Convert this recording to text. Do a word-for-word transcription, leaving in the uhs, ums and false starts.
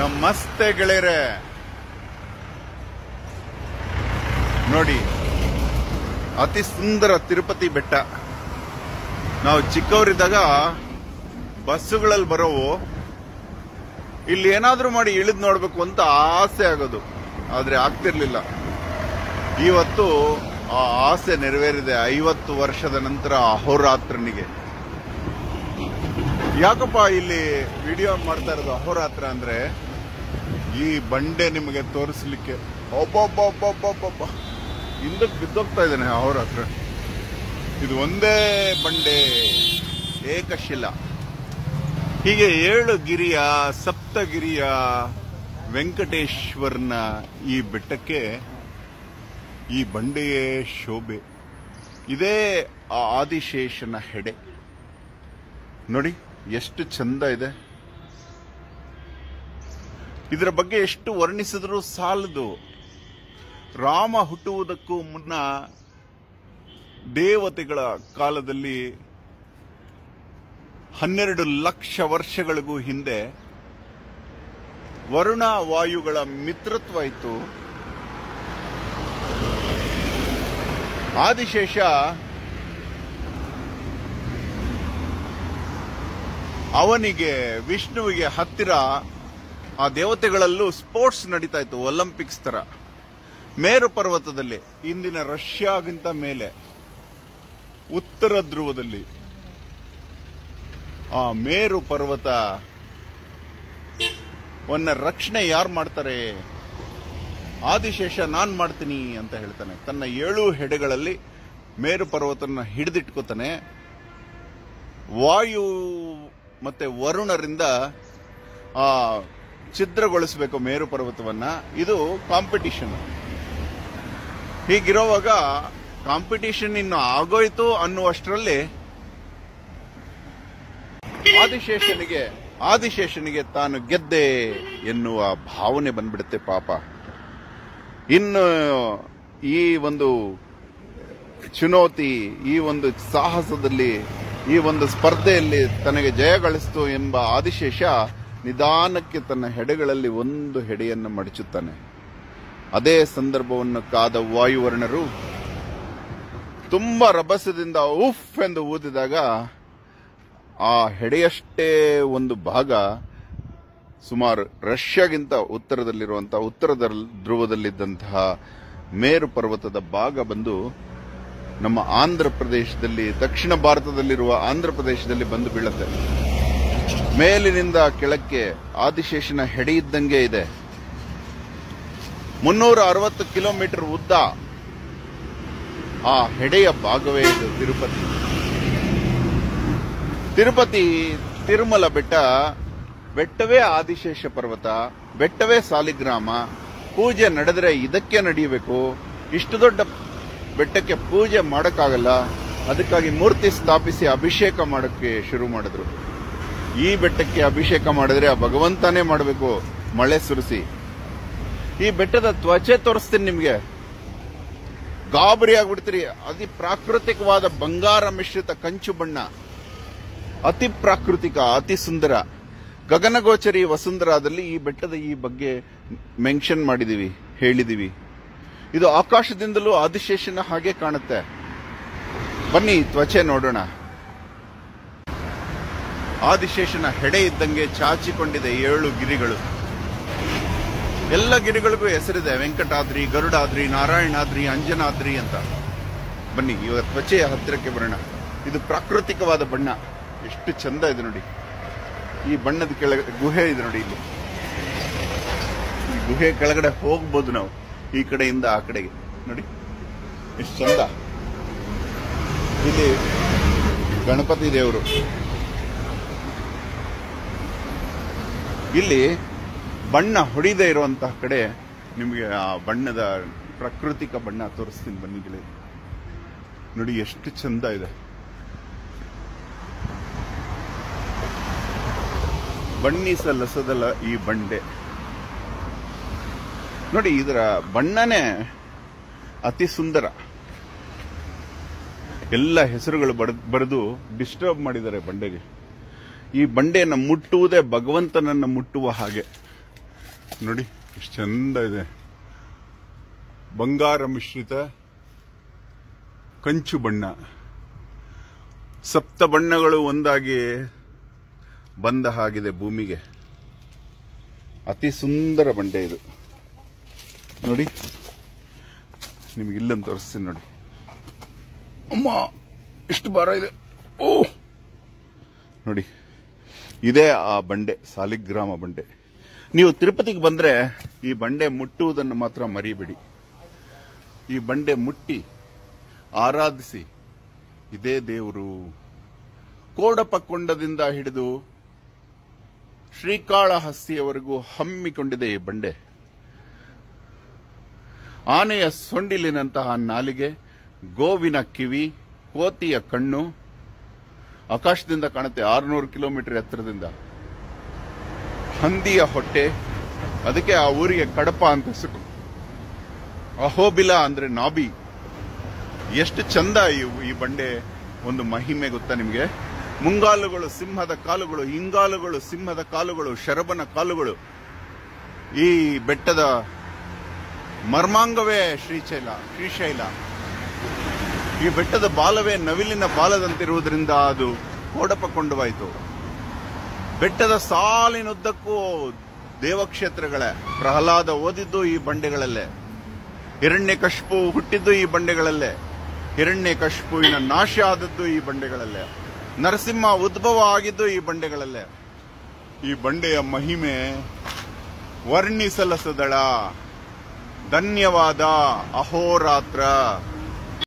नमस्ते ಗೆಳೆಯರೇ ನೋಡಿ ಅತಿ ಸುಂದರ ತಿರುಪತಿ ಬೆಟ್ಟ। ನಾವು ಚಿಕ್ಕವರಿದ್ದಾಗ ಬಸ್ಸುಗಳಲ್ಲಿ ಬರೋವು, ಇಲ್ಲಿ ಏನಾದರೂ ಮಾಡಿ ಇಳಿದು ನೋಡಬೇಕು ಅಂತ ಆಸೆ ಆಗೋದು, ಆದರೆ ಆಗ್ತಿರಲಿಲ್ಲ। ಇವತ್ತು ಆ ಆಸೆ ನೆರವೇರಿದೆ ಐವತ್ತು ವರ್ಷದ ನಂತರ ಅಹೋರಾತ್ರನಿಗೆ। ಯಾಕಪ್ಪ ಇಲ್ಲಿ ವಿಡಿಯೋ ಮಾಡ್ತಾ ಇರೋದು ಅಹೋರಾತ್ರ ಅಂದ್ರೆ ಈ ಬಂಡೆ ನಿಮಗೆ ತೋರಿಸಲಿಕ್ಕೆ। ಒಬ್ಬೊಬ್ಬೊಬ್ಬೊಬ್ಬೊಬ್ಬ ಹಿಂದಕ್ಕೆ ಬಿದ್ದೋಗ್ತಾ ಇದ್ದಾನೆ ಅಹೋರಾತ್ರ। ಇದು ಒಂದೇ ಬಂಡೆ, ಏಕಶಿಲ। ಹೀಗೆ ಏಳು ಗಿರಿಯ ಸಪ್ತಗಿರಿಯ ವೆಂಕಟೇಶ್ವರನ ಈ ಬೆಟ್ಟಕ್ಕೆ ಈ ಬಂಡೆಯೇ ಶೋಭೆ। ಇದೇ ಆ ಆದಿಶೇಷನ ಹೆಡೆ ನೋಡಿ ಎಷ್ಟು ಚಂದ ಇದೆ। ಇದರ ಬಗ್ಗೆ ಎಷ್ಟು ವರ್ಣಿಸಿದರೂ ಸಾಲದು। ರಾಮ ಹುಟ್ಟುವುದಕ್ಕೂ ಮುನ್ನ ದೇವತೆಗಳ ಕಾಲದಲ್ಲಿ ಹನ್ನೆರಡು ಲಕ್ಷ ವರ್ಷಗಳಿಗೂ ಹಿಂದೆ ವರುಣ ವಾಯುಗಳ ಮಿತ್ರತ್ವ ಇತ್ತು। ಆದಿಶೇಷ ಅವನಿಗೆ ವಿಷ್ಣುವಿಗೆ ಹತ್ತಿರ, ಆ ದೇವತೆಗಳಲ್ಲೂ ಸ್ಪೋರ್ಟ್ಸ್ ನಡೀತಾ ಇತ್ತು ಒಲಿಂಪಿಕ್ಸ್ ತರ ಮೇರುಪರ್ವತದಲ್ಲಿ, ಇಂದಿನ ರಷ್ಯಾಗಿಂತ ಮೇಲೆ ಉತ್ತರ ಧ್ರುವದಲ್ಲಿ। ಆ ಮೇರು ಪರ್ವತವನ್ನ ರಕ್ಷಣೆ ಯಾರು ಮಾಡ್ತಾರೆ? ಆದಿಶೇಷ ನಾನು ಮಾಡ್ತೀನಿ ಅಂತ ಹೇಳ್ತಾನೆ। ತನ್ನ ಏಳು ಹೆಡೆಗಳಲ್ಲಿ ಮೇರು ಪರ್ವತನ ಹಿಡಿದಿಟ್ಕೋತಾನೆ। ವಾಯು ಮತ್ತೆ ವರುಣರಿಂದ ಆ ಛಿದ್ರಗೊಳಿಸಬೇಕು ಮೇರು ಪರ್ವತವನ್ನ, ಇದು ಕಾಂಪಿಟೀಷನ್। ಹೀಗಿರುವಾಗ ಕಾಂಪಿಟೀಷನ್ ಇನ್ನು ಆಗೋಯ್ತು ಅನ್ನುವಷ್ಟರಲ್ಲಿ ಆದಿಶೇಷನಿಗೆ ಆದಿಶೇಷನಿಗೆ ತಾನು ಗೆದ್ದೆ ಎನ್ನುವ ಭಾವನೆ ಬಂದ್ಬಿಡುತ್ತೆ। ಪಾಪ ಇನ್ನು ಈ ಒಂದು ಚುನೋತಿ, ಈ ಒಂದು ಸಾಹಸದಲ್ಲಿ, ಈ ಒಂದು ಸ್ಪರ್ಧೆಯಲ್ಲಿ ತನಗೆ ಜಯ ಗಳಿಸ್ತು ಎಂಬ ಆದಿಶೇಷ ನಿಧಾನಕ್ಕೆ ತನ್ನ ಹೆಡೆಗಳಲ್ಲಿ ಒಂದು ಹೆಡೆಯನ್ನು ಮಡಚುತ್ತಾನೆ। ಅದೇ ಸಂದರ್ಭವನ್ನು ಕಾದ ವಾಯುವರ್ಣರು ತುಂಬಾ ರಭಸದಿಂದ ಉಫ್ ಎಂದು ಊದಿದಾಗ ಆ ಹೆಡೆಯಷ್ಟೇ ಒಂದು ಭಾಗ ಸುಮಾರು ರಷ್ಯಾಗಿಂತ ಉತ್ತರದಲ್ಲಿರುವಂತಹ ಉತ್ತರ ಧ್ರುವದಲ್ಲಿದ್ದಂತಹ ಮೇರು ಪರ್ವತದ ಭಾಗ ಬಂದು ನಮ್ಮ ಆಂಧ್ರ ಪ್ರದೇಶದಲ್ಲಿ, ದಕ್ಷಿಣ ಭಾರತದಲ್ಲಿರುವ ಆಂಧ್ರ ಪ್ರದೇಶದಲ್ಲಿ ಬಂದು ಬೀಳುತ್ತೆ। ಮೇಲಿನಿಂದ ಕೆಳಕ್ಕೆ ಆದಿಶೇಷನ ಹೆಡೆಯಿದ್ದಂಗೆ ಇದೆ। ಮುನ್ನೂರ ಅರವತ್ತು ಕಿಲೋಮೀಟರ್ ಉದ್ದ ಆ ಹೆಡೆಯ ಭಾಗವೇ ಇದು ತಿರುಪತಿ। ತಿರುಪತಿ ತಿರುಮಲ ಬೆಟ್ಟ, ಬೆಟ್ಟವೇ ಆದಿಶೇಷ ಪರ್ವತ, ಬೆಟ್ಟವೇ ಸಾಲಿಗ್ರಾಮ। ಪೂಜೆ ನಡೆದರೆ ಇದಕ್ಕೆ ನಡೆಯಬೇಕು, ಇಷ್ಟು ದೊಡ್ಡ ಬೆಟ್ಟಕ್ಕೆ ಪೂಜೆ ಮಾಡೋಕ್ಕಾಗಲ್ಲ, ಅದಕ್ಕಾಗಿ ಮೂರ್ತಿ ಸ್ಥಾಪಿಸಿ ಅಭಿಷೇಕ ಮಾಡೋಕ್ಕೆ ಶುರು ಮಾಡಿದ್ರು। ಈ ಬೆಟ್ಟಕ್ಕೆ ಅಭಿಷೇಕ ಮಾಡಿದ್ರೆ ಆ ಭಗವಂತನೇ ಮಾಡಬೇಕು ಮಳೆ ಸುರಿಸಿ। ಈ ಬೆಟ್ಟದ ತ್ವಚೆ ತೋರಿಸ್ತೀನಿ ನಿಮಗೆ, ಗಾಬರಿ ಆಗ್ಬಿಡ್ತೀರಿ। ಅತಿ ಪ್ರಾಕೃತಿಕವಾದ ಬಂಗಾರ ಮಿಶ್ರಿತ ಕಂಚು ಬಣ್ಣ, ಅತಿ ಪ್ರಾಕೃತಿಕ, ಅತಿ ಸುಂದರ। ಗಗನಗೋಚರಿ ವಸುಂಧರಾದಲ್ಲಿ ಈ ಬೆಟ್ಟದ ಈ ಬಗ್ಗೆ ಮೆನ್ಷನ್ ಮಾಡಿದೀವಿ, ಹೇಳಿದೀವಿ। ಇದು ಆಕಾಶದಿಂದಲೂ ಆದಿಶೇಷನ ಹಾಗೆ ಕಾಣುತ್ತೆ। ಬನ್ನಿ ತ್ವಚೆ ನೋಡೋಣ। ಆದಿಶೇಷನ ಹೆಡೆ ಇದ್ದಂಗೆ ಚಾಚಿಕೊಂಡಿದೆ ಏಳು ಗಿರಿಗಳು। ಎಲ್ಲ ಗಿರಿಗಳಿಗೂ ಹೆಸರಿದೆ, ವೆಂಕಟಾದ್ರಿ, ಗರುಡಾದ್ರಿ, ನಾರಾಯಣಾದ್ರಿ, ಅಂಜನಾದ್ರಿ ಅಂತ। ಬನ್ನಿ ಇವಾಗ ತ್ವಚೆಯ ಹತ್ತಿರಕ್ಕೆ ಬರೋಣ। ಇದು ಪ್ರಾಕೃತಿಕವಾದ ಬಣ್ಣ, ಎಷ್ಟು ಚಂದ ಇದೆ ನೋಡಿ। ಈ ಬಣ್ಣದ ಕೆಳಗಡೆ ಗುಹೆ ಇದೆ ನೋಡಿ, ಇಲ್ಲಿ ಈ ಗುಹೆ ಕೆಳಗಡೆ ಹೋಗ್ಬೋದು ನಾವು, ಈ ಕಡೆಯಿಂದ ಆ ಕಡೆಗೆ ನೋಡಿ ಎಷ್ಟು ಚಂದ। ಇಲ್ಲಿ ಗಣಪತಿ ದೇವರು, ಇಲ್ಲಿ ಬಣ್ಣ ಹೊಡಿದೇ ಇರುವಂತಹ ಕಡೆ ನಿಮಗೆ ಆ ಬಣ್ಣದ ಪ್ರಾಕೃತಿಕ ಬಣ್ಣ ತೋರಿಸ್ತೀನಿ ಬನ್ನಿ ನೋಡಿ ಎಷ್ಟು ಚಂದ ಇದೆ। ಬಣ್ಣಿಸಲಸದಲ್ಲ ಈ ಬಂಡೆ ನೋಡಿ, ಇದರ ಬಣ್ಣನೇ ಅತಿ ಸುಂದರ। ಎಲ್ಲ ಹೆಸರುಗಳು ಬರೆದು ಡಿಸ್ಟರ್ಬ್ ಮಾಡಿದ್ದಾರೆ ಬಂಡೆಗೆ। ಈ ಬಂಡೆಯನ್ನು ಮುಟ್ಟುವುದೇ ಭಗವಂತನನ್ನು ಮುಟ್ಟುವ ಹಾಗೆ, ನೋಡಿ ಎಷ್ಟು ಚಂದ ಇದೆ. ಬಂಗಾರ ಮಿಶ್ರಿತ ಕಂಚು ಬಣ್ಣ, ಸಪ್ತ ಬಣ್ಣಗಳು ಒಂದಾಗಿ ಬಂದ ಹಾಗಿದೆ ಭೂಮಿಗೆ. ಅತಿ ಸುಂದರ ಬಂಡೆ ಇದು. ನೋಡಿ ನಿಮಗೆ ಇಲ್ಲಂತ ತೋರಿಸ್ತೀನಿ ನೋಡಿ. ಅಮ್ಮ ಎಷ್ಟು ಭಾರ ಇದೆ. ಓ ನೋಡಿ, ಇದೇ ಆ ಬಂಡೆ, ಸಾಲಿಗ್ರಾಮ ಬಂಡೆ. ನೀವು ತಿರುಪತಿಗೆ ಬಂದ್ರೆ ಈ ಬಂಡೆ ಮುಟ್ಟುವುದನ್ನು ಮಾತ್ರ ಮರಿಬೇಡಿ. ಈ ಬಂಡೆ ಮುಟ್ಟಿ ಆರಾಧಿಸಿ, ಇದೇ ದೇವರು. ಕೋಡಪಕೊಂಡದಿಂದ ಹಿಡಿದು ಶ್ರೀಕಾಳಹಸ್ತಿಯವರೆಗೂ ಹಮ್ಮಿಕೊಂಡಿದೆ ಈ ಬಂಡೆ. ಆನೆಯ ಸೊಂಡಿಲಿನಂತಹ ನಾಲಿಗೆ, ಗೋವಿನ ಕಿವಿ, ಕೋತಿಯ ಕಣ್ಣು. ಆಕಾಶದಿಂದ ಕಾಣುತ್ತೆ ಆರುನೂರು ಕಿಲೋಮೀಟರ್ ಎತ್ತರದಿಂದ. ಹಂದಿಯ ಹೊಟ್ಟೆ, ಅದಕ್ಕೆ ಆ ಊರಿಗೆ ಕಡಪ ಅಂತ ಹೆಸರು. ಅಹೋಬಿಲ ಅಂದ್ರೆ ನಾಭಿ. ಎಷ್ಟು ಚಂದ ಈ ಬಂಡೆ. ಒಂದು ಮಹಿಮೆ ಗೊತ್ತಾ ನಿಮಗೆ. ಮುಂಗಾಲುಗಳು ಸಿಂಹದ ಕಾಲುಗಳು, ಹಿಂಗಾಲುಗಳು ಸಿಂಹದ ಕಾಲುಗಳು, ಶರಬನ ಕಾಲುಗಳು. ಈ ಬೆಟ್ಟದ ಮರ್ಮಾಂಗವೇ ಶ್ರೀಶೈಲ ಶ್ರೀಶೈಲ ಈ ಬೆಟ್ಟದ ಬಾಲವೇ ನವಿಲಿನ ಬಾಲದಂತಿರುವುದರಿಂದ ಅದು ಕೋಡಪಕೊಂಡವಾಯಿತು. ಬೆಟ್ಟದ ಸಾಲಿನುದ್ದಕ್ಕೂ ದೇವಕ್ಷೇತ್ರಗಳೇ. ಪ್ರಹ್ಲಾದ ಓದಿದ್ದು ಈ ಬಂಡೆಗಳಲ್ಲೇ, ಹಿರಣ್ಯಕಶ್ಯಪು ಹುಟ್ಟಿದ್ದು ಈ ಬಂಡೆಗಳಲ್ಲೇ, ಹಿರಣ್ಯಕಶ್ಯಪುವಿನ ನಾಶ ಆದದ್ದು ಈ ಬಂಡೆಗಳಲ್ಲೇ, ನರಸಿಂಹ ಉದ್ಭವ ಆಗಿದ್ದು ಈ ಬಂಡೆಗಳಲ್ಲೇ. ಈ ಬಂಡೆಯ ಮಹಿಮೆ ವರ್ಣಿಸಲಸದಳ. ಧನ್ಯವಾದ. ಅಹೋರಾತ್ರ.